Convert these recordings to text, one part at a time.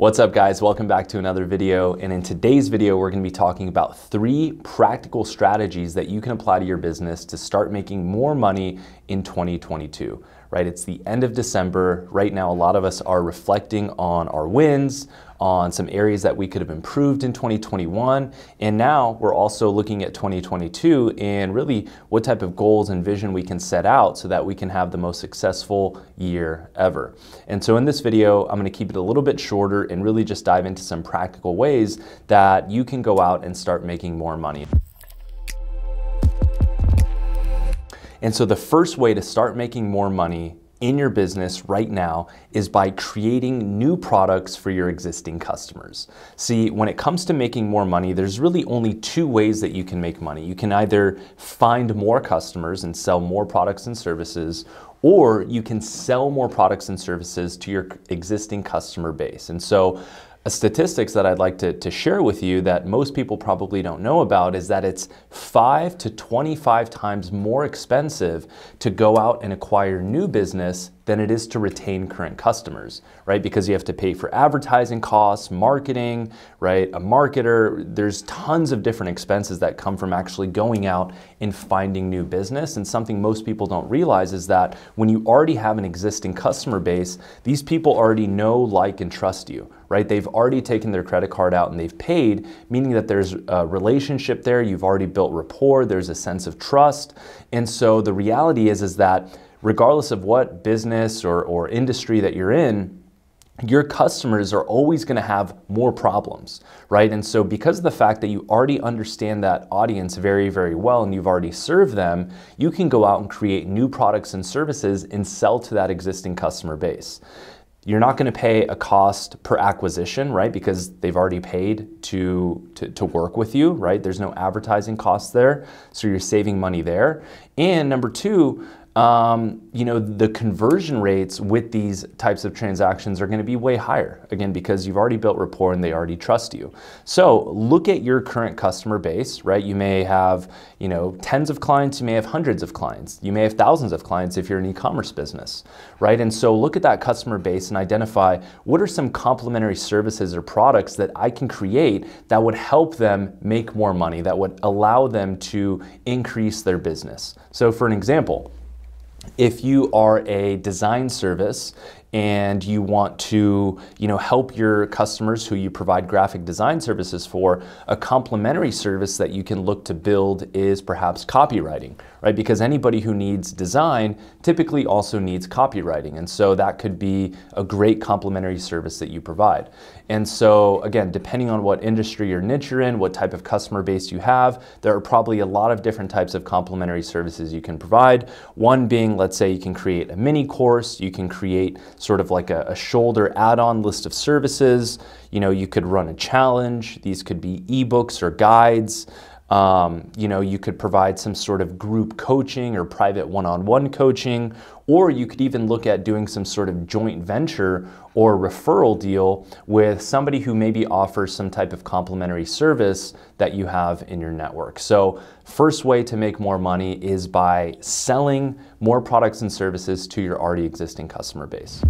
What's up guys, welcome back to another video. And in today's video, we're gonna be talking about 3 practical strategies that you can apply to your business to start making more money in 2022, right? It's the end of December. Right now, a lot of us are reflecting on our wins, on some areas that we could have improved in 2021. And now we're also looking at 2022 and really what type of goals and vision we can set out so that we can have the most successful year ever. And so in this video, I'm gonna keep it a little bit shorter and really just dive into some practical ways that you can go out and start making more money. And so the first way to start making more money in your business right now is by creating new products for your existing customers. See, when it comes to making more money, there's really only 2 ways that you can make money. You can either find more customers and sell more products and services, or you can sell more products and services to your existing customer base. And so statistics that I'd like to share with you that most people probably don't know about is that it's 5 to 25 times more expensive to go out and acquire new business than it is to retain current customers, right? Because you have to pay for advertising costs, marketing, right? A marketer, there's tons of different expenses that come from actually going out and finding new business. And something most people don't realize is that when you already have an existing customer base, these people already know, like, and trust you, right? They've already taken their credit card out and they've paid, meaning that there's a relationship there. You've already built rapport. There's a sense of trust. And so the reality is that regardless of what business or industry that you're in, your customers are always gonna have more problems, right? And so because of the fact that you already understand that audience very, very well and you've already served them, you can go out and create new products and services and sell to that existing customer base. You're not gonna pay a cost per acquisition, right? Because they've already paid to work with you, right? There's no advertising costs there, so you're saving money there. And number 2, you know, the conversion rates with these types of transactions are going to be way higher, again, because you've already built rapport and they already trust you. So look at your current customer base, right? You may have, you know, tens of clients, you may have hundreds of clients, you may have thousands of clients if you're an e-commerce business, right? And so look at that customer base and identify what are some complementary services or products that I can create that would help them make more money, that would allow them to increase their business. So for an example, if you are a design service and you want to, you know, help your customers who you provide graphic design services for, a complementary service that you can look to build is perhaps copywriting, right? Because anybody who needs design typically also needs copywriting. And so that could be a great complementary service that you provide. And so again, depending on what industry or niche you're in, what type of customer base you have, there are probably a lot of different types of complementary services you can provide. One being, let's say you can create a mini course, you can create sort of like a shoulder add-on list of services. You know, you could run a challenge. These could be ebooks or guides. You know, you could provide some sort of group coaching or private one-on-one coaching, or you could even look at doing some sort of joint venture or referral deal with somebody who maybe offers some type of complimentary service that you have in your network. So first way to make more money is by selling more products and services to your already existing customer base.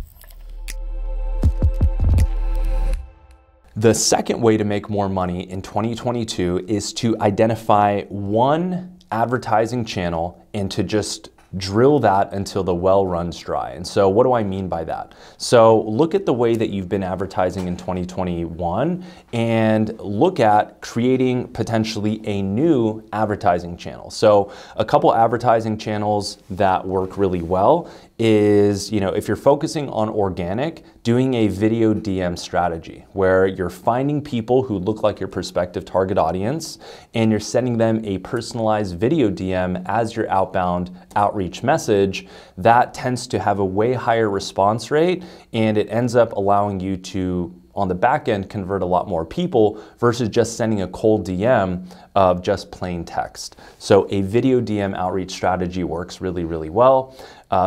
The second way to make more money in 2022 is to identify one advertising channel and to just drill that until the well runs dry. And so what do I mean by that? So look at the way that you've been advertising in 2021 and look at creating potentially a new advertising channel. So a couple advertising channels that work really well is, you know, if you're focusing on organic, doing a video DM strategy where you're finding people who look like your prospective target audience and you're sending them a personalized video DM as your outbound outreach message. That tends to have a way higher response rate and it ends up allowing you to, on the back end, convert a lot more people versus just sending a cold DM of just plain text. So a video DM outreach strategy works really, really well.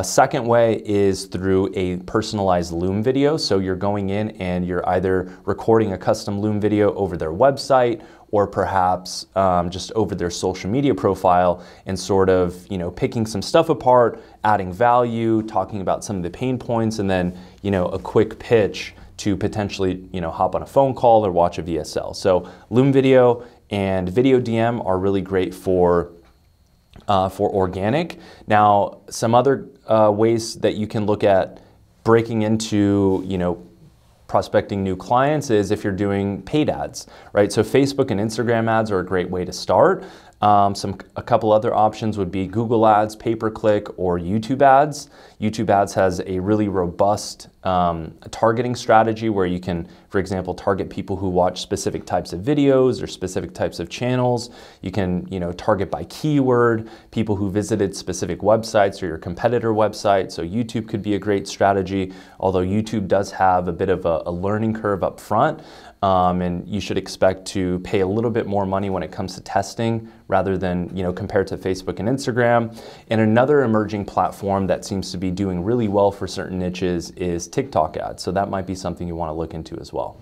Second way is through a personalized Loom video. So you're going in and you're either recording a custom Loom video over their website or perhaps just over their social media profile and sort of, you know, picking some stuff apart, adding value, talking about some of the pain points, and then, you know, a quick pitch to potentially, you know, hop on a phone call or watch a VSL. So Loom video and video DM are really great for organic. Now, some other ways that you can look at breaking into, you know, prospecting new clients is if you're doing paid ads, right? So Facebook and Instagram ads are a great way to start. A couple other options would be Google ads, pay-per-click, or YouTube ads. YouTube ads has a really robust targeting strategy where you can, for example, target people who watch specific types of videos or specific types of channels. You can, you know, target by keyword, people who visited specific websites or your competitor website. So YouTube could be a great strategy, although YouTube does have a bit of a learning curve up front. And you should expect to pay a little bit more money when it comes to testing rather than, you know, compared to Facebook and Instagram. And another emerging platform that seems to be doing really well for certain niches is TikTok ads. So that might be something you want to look into as well.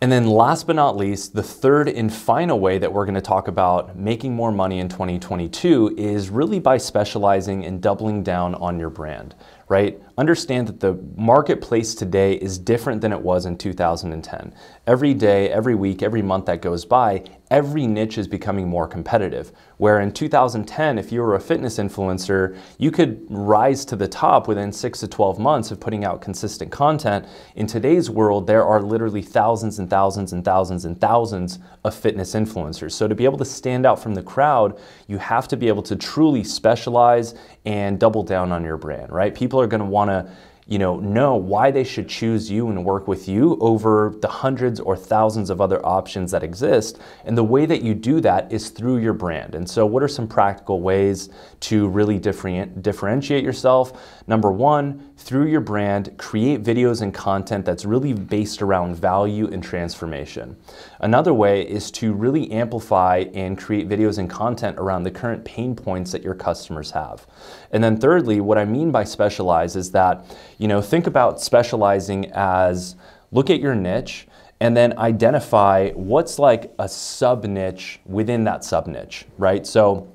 And then last but not least, the third and final way that we're going to talk about making more money in 2022 is really by specializing and doubling down on your brand, right? Understand that the marketplace today is different than it was in 2010. Every day, every week, every month that goes by, every niche is becoming more competitive. Where in 2010, if you were a fitness influencer, you could rise to the top within 6 to 12 months of putting out consistent content. In today's world, there are literally thousands and thousands and thousands and thousands of fitness influencers. So to be able to stand out from the crowd, you have to be able to truly specialize and double down on your brand, right? People are going to want to, you know why they should choose you and work with you over the hundreds or thousands of other options that exist. And the way that you do that is through your brand. And so what are some practical ways to really differentiate yourself? Number one, through your brand, create videos and content that's really based around value and transformation. Another way is to really amplify and create videos and content around the current pain points that your customers have. And then thirdly, what I mean by specialize is that, you know, think about specializing as look at your niche and then identify what's like a sub niche within that sub niche, right? So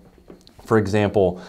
for example,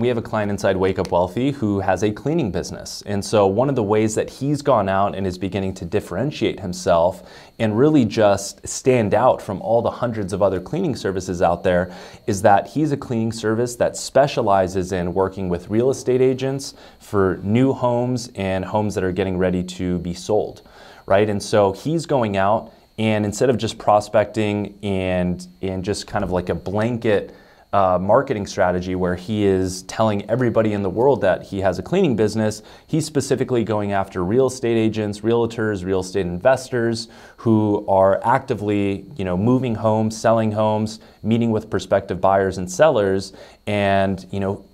we have a client inside Wake Up Wealthy who has a cleaning business. And so one of the ways that he's gone out and is beginning to differentiate himself and really just stand out from all the hundreds of other cleaning services out there is that he's a cleaning service that specializes in working with real estate agents for new homes and homes that are getting ready to be sold, right? And so he's going out and instead of just prospecting and just kind of like a blanket marketing strategy where he is telling everybody in the world that he has a cleaning business, he's specifically going after real estate agents, realtors, real estate investors who are actively, you know, moving homes, selling homes, meeting with prospective buyers and sellers, and, you know,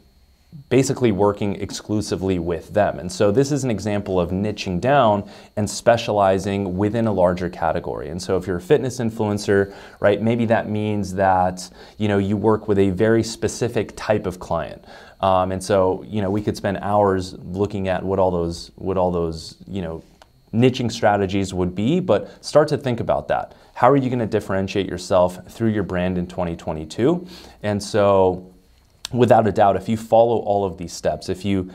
basically working exclusively with them. And so this is an example of niching down and specializing within a larger category. And so if you're a fitness influencer, right, maybe that means that, you know, you work with a very specific type of client. And so, you know, we could spend hours looking at what all those, you know, niching strategies would be, but start to think about that. How are you going to differentiate yourself through your brand in 2022? And so, without a doubt, if you follow all of these steps, if you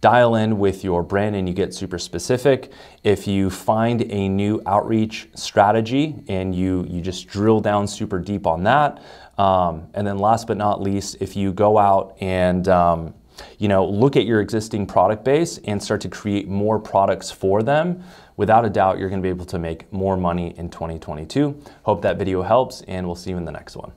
dial in with your brand and you get super specific, if you find a new outreach strategy and you just drill down super deep on that, and then last but not least, if you go out and you know, look at your existing product base and start to create more products for them, without a doubt, you're going to be able to make more money in 2022. Hope that video helps, and we'll see you in the next one.